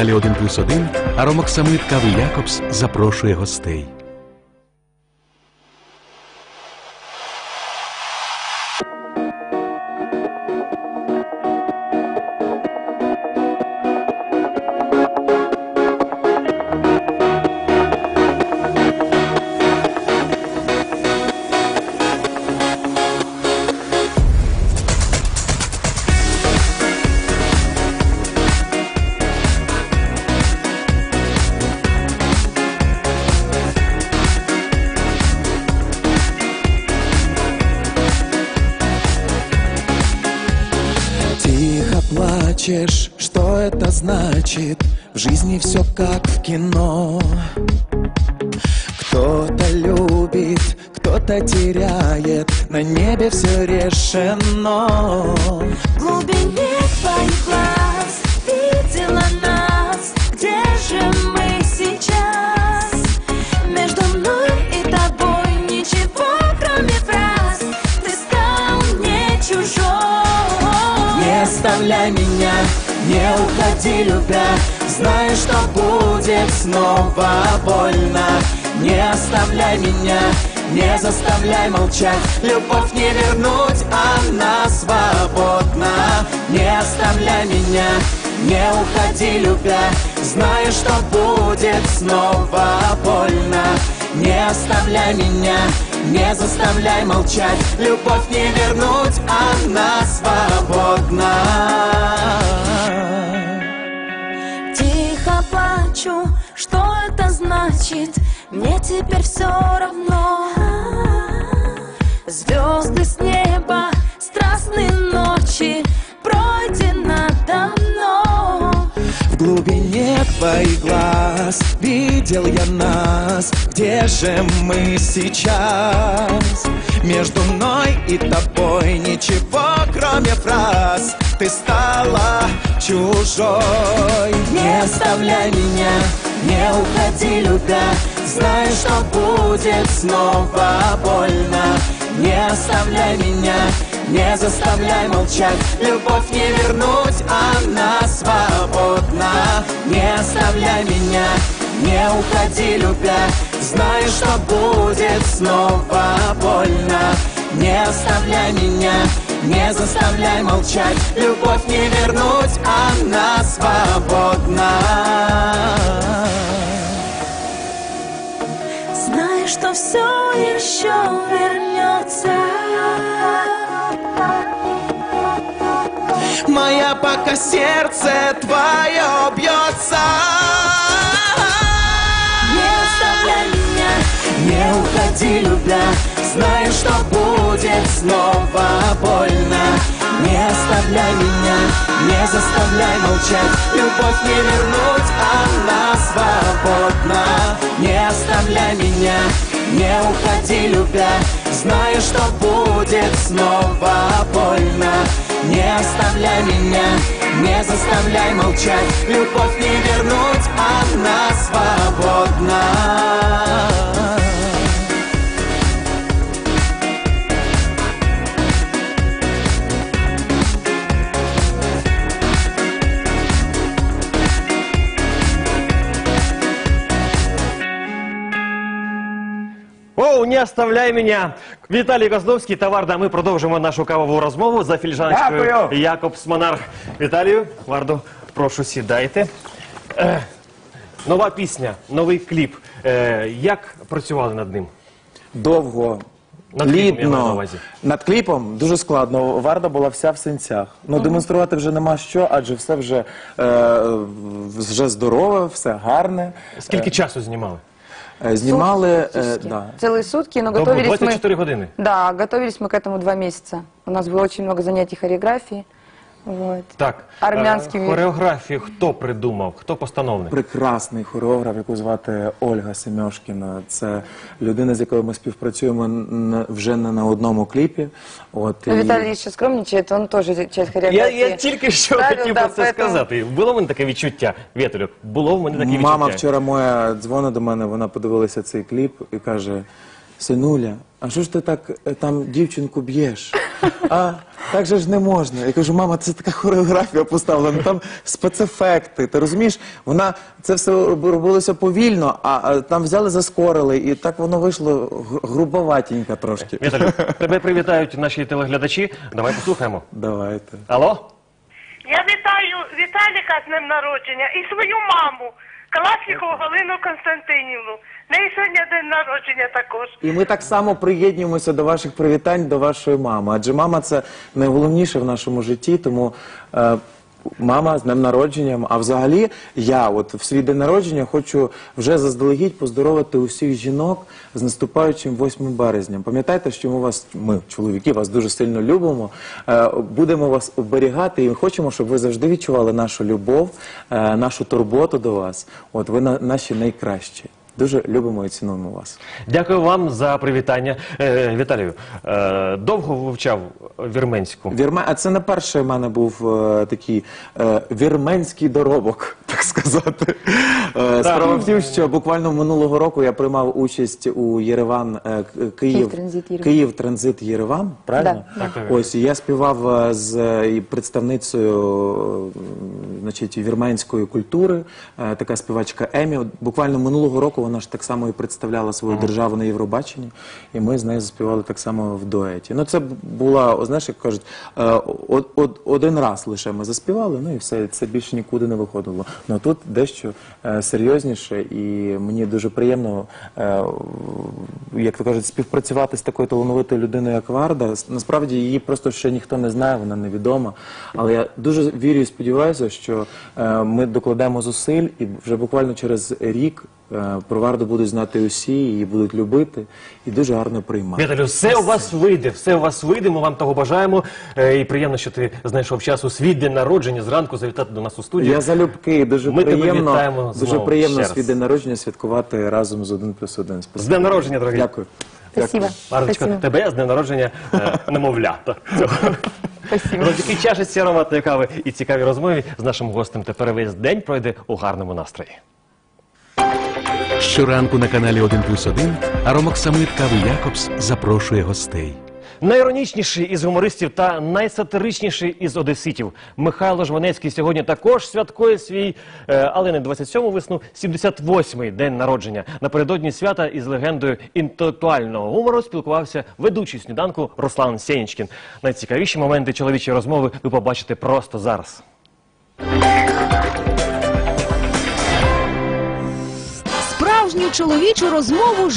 Далі 1+1, аромак самит кави Якобс запрошує гостей. Плачешь, что это значит? В жизни все как в кино. Кто-то любит, кто-то теряет, на небе все решено. В глубине твоих глаз видела нас, где же мы сейчас? Между мной и тобой ничего, кроме фраз, ты стал мне чужой. Не оставляй меня, не уходи, любя, знаю, что будет снова больно. Не оставляй меня, не заставляй молчать, любовь не вернуть, она свободна. Не оставляй меня, не уходи, любя, знаю, что будет снова больно. Не оставляй меня, не заставляй молчать, любовь не вернуть, она свободна. Тихо плачу, что это значит? Мне теперь все равно. Звезды с неба, страстные ночи, пройдено давно. В глубине твоих глаз видел я нас, где же мы сейчас? Между мной и тобой ничего, кроме фраз, ты стала чужой. Не оставляй меня, не уходи, любя, знаю, что будет снова больно. Не оставляй меня, не заставляй молчать, любовь не вернуть, она свободна. Не оставляй меня, не уходи, любя, знаю, что будет снова больно. Не оставляй меня, не заставляй молчать, любовь не вернуть, она свободна. Знаю, что все еще вернется. Моя пока сердце твое бьется. Не оставляй меня, не уходи, любя, знаю, что будет снова больно. Не оставляй меня, не заставляй молчать, любовь не вернуть, она свободна. Не оставляй меня, не уходи, любя, знаю, что будет снова больно. Не оставляй меня, не заставляй молчать, любовь не вернуть, она свободна. Оу, не оставляй меня. Виталий Козловский та Варда. Ми продовжимо нашу кавову розмову за філіжаночкою Якобс Монарх. Віталію, Варду, прошу, сідайте. Нова пісня, новий кліп. Як працювали над ним? Довго. Лідно. Над кліпом дуже складно. Варда була вся в синцях. Ну, демонструвати вже нема що, адже все вже здорове, все гарне. Скільки часу знімали? Снимали целые сутки, но готовились мы... 24 годины? Да, готовились мы к этому 2 месяца. У нас было очень много занятий хореографии. Так, хореографию кто придумал, кто постановник? Прекрасний хореограф, яку звати Ольга Семешкина. Це людина, з якою ми співпрацюємо вже не на одному кліпі. Віталій ще скромничає, він теж часть хореографії. Я тільки що хотів про це сказати. Було в мене таке відчуття, Віталію? Було в мене таке відчуття? Мама вчора моя дзвонила до мене, вона подивилася цей кліп і каже... синуля, а що ж ти так там дівчинку б'єш? А так же ж не можна. Я кажу, мама, це така хореографія поставлена, там спецефекти, ти розумієш? Вона, це все робилося повільно, а там взяли, заскорили, і так воно вийшло грубоватенько трошки. Віталій, тебе привітають наші телеглядачі, давай послухаємо. Давайте. Алло? Я вітаю Віталіка з днем народження і свою маму, Класикову Галину Константинівну. Неї сьогодні день народження також. І ми так само приєднуємося до ваших привітань, до вашої мами. Адже мама – це найголовніше в нашому житті, тому мама з днем народженням. А взагалі я от в свій день народження хочу вже заздалегідь поздоровити усіх жінок з наступаючим 8 березням. Пам'ятайте, що ми, чоловіки, вас дуже сильно любимо, будемо вас оберігати і хочемо, щоб ви завжди відчували нашу любов, нашу турботу до вас. От ви наші найкращі. Дуже любимо і цінуємо вас. Дякую вам за привітання. Віталію, довго вивчав вірменську? А це не перший в мене був такий вірменський доробок, так сказати. Справа в тім, що буквально минулого року я приймав участь у Київ-транзит Єреван, правильно? Ось, я співав з представницею вірменської культури, така співачка Емі. Буквально минулого року вона ж так само і представляла свою державу на Євробаченні, і ми з нею заспівали так само в дуеті. Ну це була, знаєш, як кажуть, один раз лише ми заспівали, ну і все, це більше нікуди не виходило. Ну тут дещо серйозніше, і мені дуже приємно, як то кажуть, співпрацювати з такою талановитою людиною, як Варда. Насправді її просто ще ніхто не знає, вона невідома, але я дуже вірю і сподіваюся, що ми докладемо зусиль, і вже буквально через рік про Варду будуть знати усі, її будуть любити і дуже гарно приймати. Віталію, все у вас вийде, все у вас вийде, ми вам того бажаємо. І приємно, що ти знайшов час у свій день народження зранку завітати до нас у студію. Я залюбки, дуже приємно, свій день народження святкувати разом з 1+1. З днем народження, дорогі. Дякую. Вардочка, тебе з днем народження немовлята. Завдяки чашечці ароматної кави і цікавій розмові з нашим гостем тепер весь день пройде у гарному настрої. Щоранку на каналі 1+1 аромаксамит кави Якобс запрошує гостей. Найіронічніший із гумористів та найсатиричніший із одеситів Михайло Жванецький сьогодні також святкує свій, але не 27-му весну, 78-й день народження. Напередодні свята із легендою інтелектуального гумору спілкувався ведучий сніданку Руслан Сенечкін. Найцікавіші моменти чоловічої розмови ви побачите просто зараз. Справжню чоловічу розмову ж